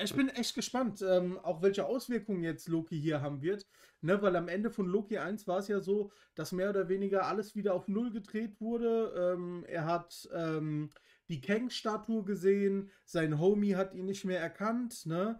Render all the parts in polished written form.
Ich bin echt gespannt, auch welche Auswirkungen jetzt Loki hier haben wird, ne, weil am Ende von Loki 1 war es ja so, dass mehr oder weniger alles wieder auf Null gedreht wurde. Er hat die Kang-Statue gesehen, sein Homie hat ihn nicht mehr erkannt, ne?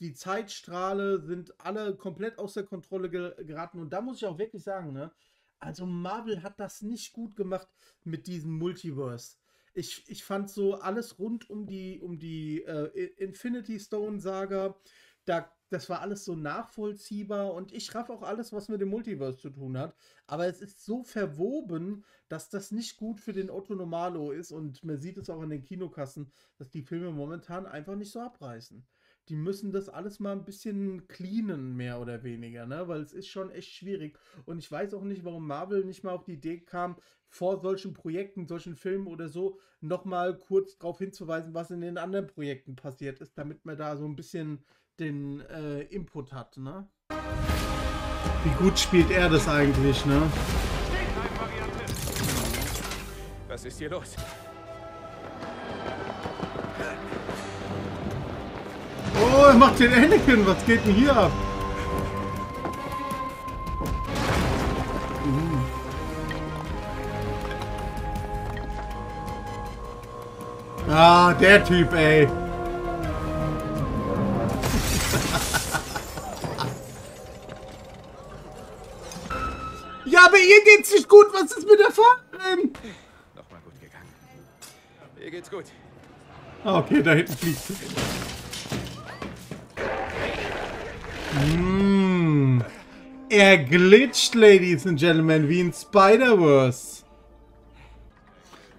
Die Zeitstrahle sind alle komplett aus der Kontrolle geraten und da muss ich auch wirklich sagen, ne, also Marvel hat das nicht gut gemacht mit diesem Multiverse. Ich fand so alles rund um die Infinity-Stone-Saga, das war alles so nachvollziehbar und ich raff auch alles, was mit dem Multiverse zu tun hat. Aber es ist so verwoben, dass das nicht gut für den Otto Normalo ist und man sieht es auch in den Kinokassen, dass die Filme momentan einfach nicht so abreißen. Die müssen das alles mal ein bisschen cleanen, mehr oder weniger, ne? Weil es ist schon echt schwierig. Und ich weiß auch nicht, warum Marvel nicht mal auf die Idee kam, vor solchen Projekten, solchen Filmen oder so, nochmal kurz darauf hinzuweisen, was in den anderen Projekten passiert ist, damit man da so ein bisschen den Input hat, ne? Wie gut spielt er das eigentlich, ne? Was ist hier los? Oh, er macht den Anakin. Was geht denn hier ab? Ah, der Typ, ey. Ja, aber ihr geht's nicht gut. Was ist mit der Fahrerin? Nochmal gut gegangen. Ihr geht's gut. Okay, da hinten fliegt. Er glitscht, Ladies and Gentlemen, wie in Spider-Verse.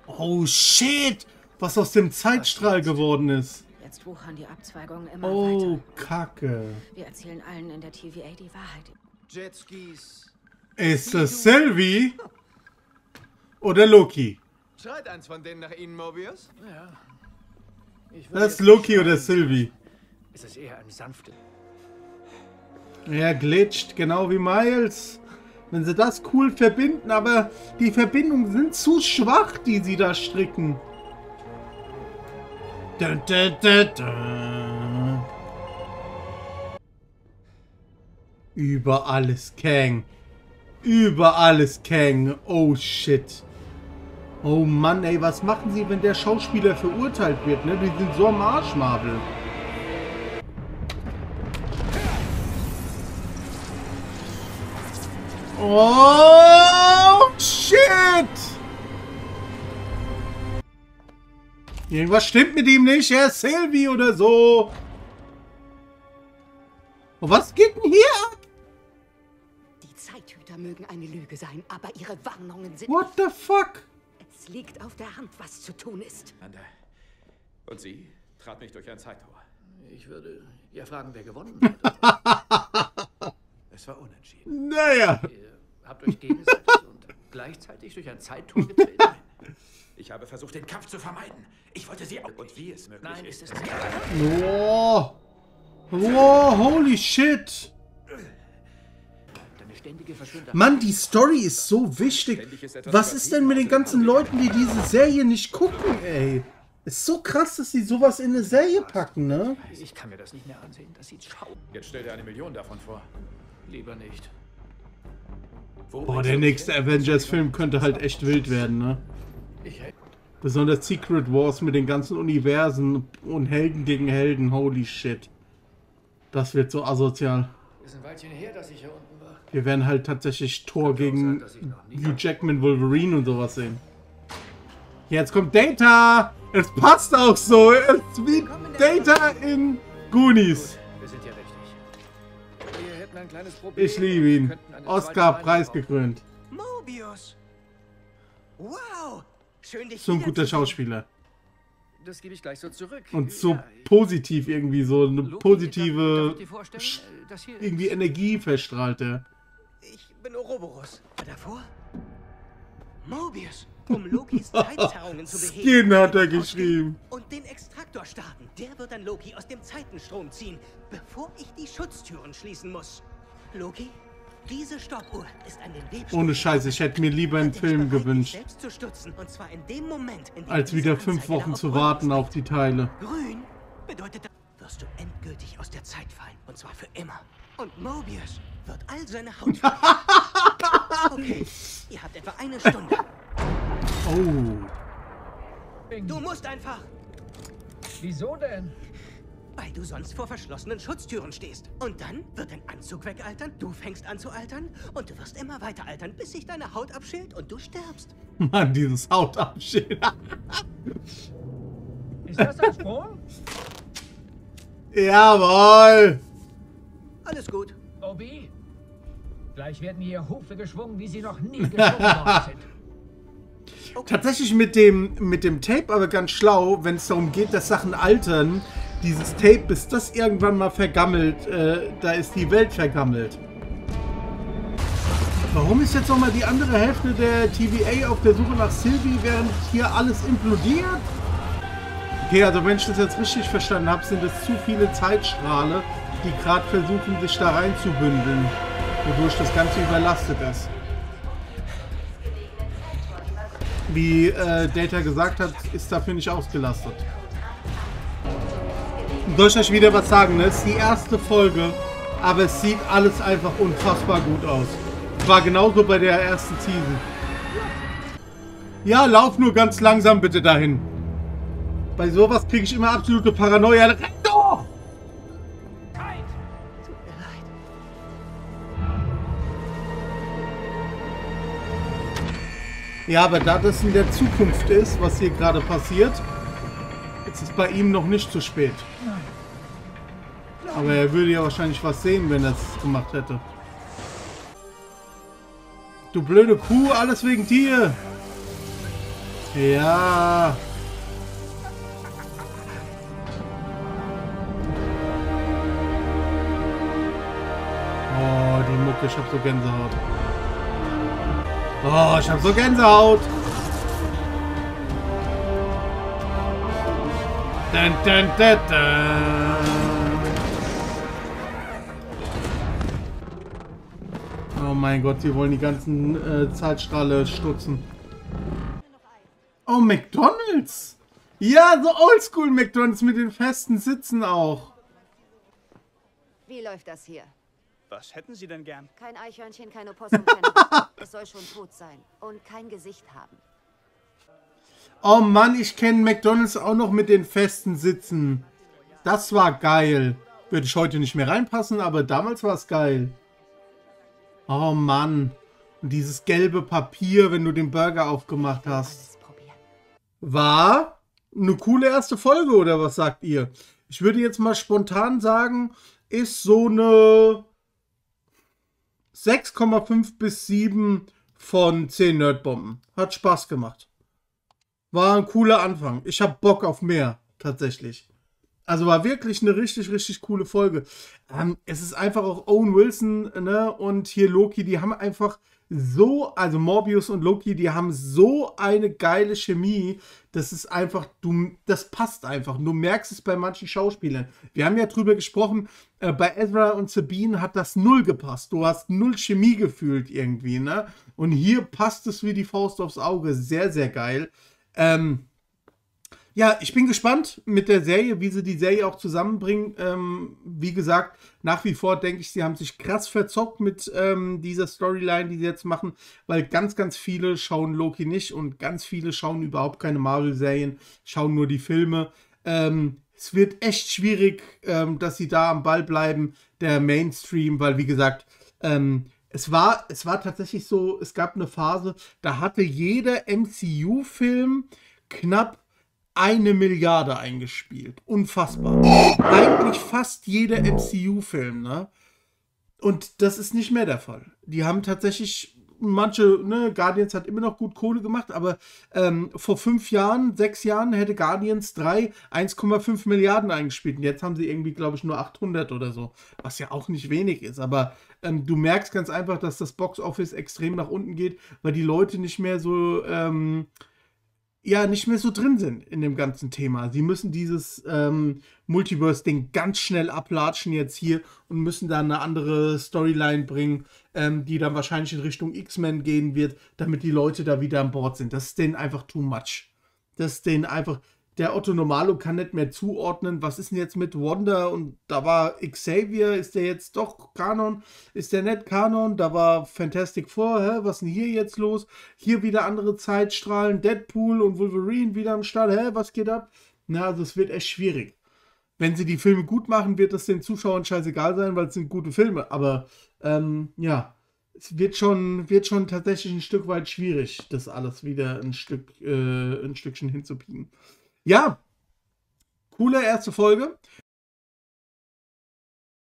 Oh shit! Was aus dem Zeitstrahl geworden ist. Jetzt wuchern die Abzweigungen immer weiter. Oh, Kacke. Wir erzählen allen in der TVA die Wahrheit. Jetskis. Ist das Sylvie? Oder Loki? Schreit eins von denen nach Ihnen, Mobius? Ja. Das ist Loki oder Sylvie? Es ist eher ein sanfter. Er glitscht, genau wie Miles. Wenn sie das cool verbinden, aber die Verbindungen sind zu schwach, die sie da stricken. Da, da, da, da. Überall ist Kang. Überall ist Kang. Oh shit. Oh Mann, ey, was machen sie, wenn der Schauspieler verurteilt wird, ne? Die sind so am Arsch, Marvel. Oh, shit! Irgendwas stimmt mit ihm nicht. Er ist Sylvie oder so. Und was geht denn hier ab? Die Zeithüter mögen eine Lüge sein, aber ihre Warnungen sind... What the fuck? Es liegt auf der Hand, was zu tun ist. Und sie trat mich durch ein Zeittor. Ich würde ja fragen, wer gewonnen hat. Es war unentschieden. Naja. Ihr habt euch gegenseitig und gleichzeitig durch ein Zeittor getreten. Ich habe versucht, den Kampf zu vermeiden. Ich wollte sie auch. Und wie es möglich ist. Wow. Wow, holy shit. Mann, die Story ist so wichtig. Was ist denn mit den ganzen Leuten, die diese Serie nicht gucken, ey? Ist so krass, dass sie sowas in eine Serie packen, ne? Ich kann mir das nicht mehr ansehen. Das sieht schau. Jetzt stell dir 1 Million davon vor. Lieber nicht. Boah, der nächste Avengers-Film könnte halt echt wild werden, ne? Besonders Secret Wars mit den ganzen Universen und Helden gegen Helden, holy shit. Das wird so asozial. Wir werden halt tatsächlich Thor gegen Hugh Jackman, Wolverine und sowas sehen. Jetzt kommt Data! Es passt auch so! Es ist wie Data in Goonies. Ich liebe ihn. Oscar-Preis gekrönt. Mobius. Wow. Schön, dich so ein guter Schauspieler. Das gebe ich gleich so zurück. Und so ja, positiv irgendwie, so eine positive irgendwie Energie verstrahlte. Ich bin Ouroboros. Davor? Mobius. Um Lokis Zeitzerrungen zu beheben. Skin hat er geschrieben. Und den Extraktor starten. Der wird dann Loki aus dem Zeitenstrom ziehen, bevor ich die Schutztüren schließen muss. Loki, Diese Stoppuhr ist an den Webstuhl. Ohne Scheiße, ich hätte mir lieber einen Film gewünscht, als wieder 5 Wochen zu warten auf die Teile. Grün bedeutet, wirst du endgültig aus der Zeit fallen, und zwar für immer. Und Mobius wird all seine Haut verlieren. Okay, ihr habt etwa 1 Stunde. Oh. Du musst einfach. Wieso denn? Weil du sonst vor verschlossenen Schutztüren stehst. Und dann wird dein Anzug wegaltern, du fängst an zu altern und du wirst immer weiter altern, bis sich deine Haut abschält und du stirbst. Mann, dieses Hautabschälen. Ist das ein Sprung? Jawohl! Alles gut. Obi, gleich werden hier Hufe geschwungen, wie sie noch nie geschwungen worden sind. Okay. Tatsächlich mit dem Tape aber ganz schlau, wenn es darum geht, dass Sachen altern. Dieses Tape, bis das irgendwann mal vergammelt, da ist die Welt vergammelt. Warum ist jetzt nochmal die andere Hälfte der TVA auf der Suche nach Sylvie, während hier alles implodiert? Okay, also wenn ich das jetzt richtig verstanden habe, sind es zu viele Zeitstrahle, die gerade versuchen, sich da reinzubündeln, wodurch das Ganze überlastet ist. Wie Data gesagt hat, ist dafür nicht ausgelastet. Soll ich euch wieder was sagen, ne? Es ist die erste Folge, aber es sieht alles einfach unfassbar gut aus. War genauso bei der ersten Season. Ja, lauf nur ganz langsam bitte dahin. Bei sowas kriege ich immer absolute Paranoia. Renn doch! Tut mir leid. Ja, aber da das in der Zukunft ist, was hier gerade passiert, jetzt ist bei ihm noch nicht zu spät. Aber er würde ja wahrscheinlich was sehen, wenn er es gemacht hätte. Du blöde Kuh, alles wegen dir! Ja! Oh, die Mucke, ich hab so Gänsehaut. Oh, ich hab so Gänsehaut! Dun, dun, dun, dun. Oh mein Gott, sie wollen die ganzen Zeitstrahle stutzen. Oh, McDonald's! Ja, so oldschool McDonald's mit den festen Sitzen auch. Wie läuft das hier? Was hätten Sie denn gern? Kein Eichhörnchen, kein Opossum, kein Opossum. Es soll schon tot sein und kein Gesicht haben. Oh Mann, ich kenne McDonald's auch noch mit den festen Sitzen. Das war geil. Würde ich heute nicht mehr reinpassen, aber damals war es geil. Oh Mann. Und dieses gelbe Papier, wenn du den Burger aufgemacht hast. War eine coole erste Folge, oder was sagt ihr? Ich würde jetzt mal spontan sagen, ist so eine 6,5 bis 7 von 10 Nerdbomben. Hat Spaß gemacht. War ein cooler Anfang. Ich habe Bock auf mehr, tatsächlich. Also war wirklich eine richtig, richtig coole Folge. Es ist einfach auch Owen Wilson, ne, und hier Loki, die haben einfach so, also Morbius und Loki, die haben so eine geile Chemie. Das ist einfach, das passt einfach. Du merkst es bei manchen Schauspielern. Wir haben ja drüber gesprochen, bei Ezra und Sabine hat das null gepasst. Du hast null Chemie gefühlt irgendwie, ne? Und hier passt es wie die Faust aufs Auge. Sehr, sehr geil. Ja, ich bin gespannt mit der Serie, wie sie die Serie auch zusammenbringen. Wie gesagt, nach wie vor denke ich, sie haben sich krass verzockt mit dieser Storyline, die sie jetzt machen, weil ganz, ganz viele schauen Loki nicht und ganz viele schauen überhaupt keine Marvel-Serien, schauen nur die Filme. Es wird echt schwierig, dass sie da am Ball bleiben, der Mainstream, weil wie gesagt, es war tatsächlich so, es gab eine Phase, da hatte jeder MCU-Film knapp 1 Milliarde eingespielt. Unfassbar. Eigentlich fast jeder MCU-Film, ne? Und das ist nicht mehr der Fall. Die haben tatsächlich manche, ne, Guardians hat immer noch gut Kohle gemacht, aber vor 5 Jahren, 6 Jahren hätte Guardians 3 1,5 Milliarden eingespielt. Und jetzt haben sie irgendwie, glaube ich, nur 800 oder so, was ja auch nicht wenig ist. Aber du merkst ganz einfach, dass das Box Office extrem nach unten geht, weil die Leute nicht mehr so ja nicht mehr so drin sind in dem ganzen Thema. Sie müssen dieses Multiverse-Ding ganz schnell ablatschen jetzt hier und müssen dann eine andere Storyline bringen, die dann wahrscheinlich in Richtung X-Men gehen wird, damit die Leute da wieder an Bord sind. Das ist denen einfach too much. Das ist denen einfach... Der Otto Normalo kann nicht mehr zuordnen, was ist denn jetzt mit Wanda und da war Xavier, ist der jetzt doch Kanon, ist der nicht Kanon, da war Fantastic Four, hä? Was ist denn hier jetzt los? Hier wieder andere Zeitstrahlen, Deadpool und Wolverine wieder am Start, hä, was geht ab? Na, also es wird echt schwierig. Wenn sie die Filme gut machen, wird das den Zuschauern scheißegal sein, weil es sind gute Filme, aber ja, es wird schon tatsächlich ein Stück weit schwierig, das alles wieder ein Stückchen hinzubiegen. Ja, coole erste Folge.